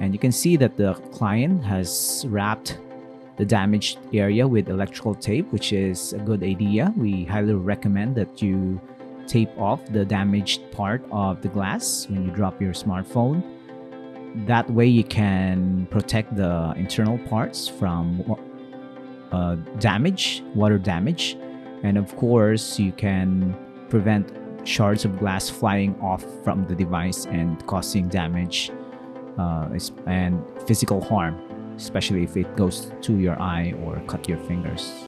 And you can see that the client has wrapped the damaged area with electrical tape, which is a good idea. We highly recommend that you tape off the damaged part of the glass when you drop your smartphone. That way you can protect the internal parts from water damage, and of course you can prevent shards of glass flying off from the device and causing damage and physical harm, especially if it goes to your eye or cut your fingers.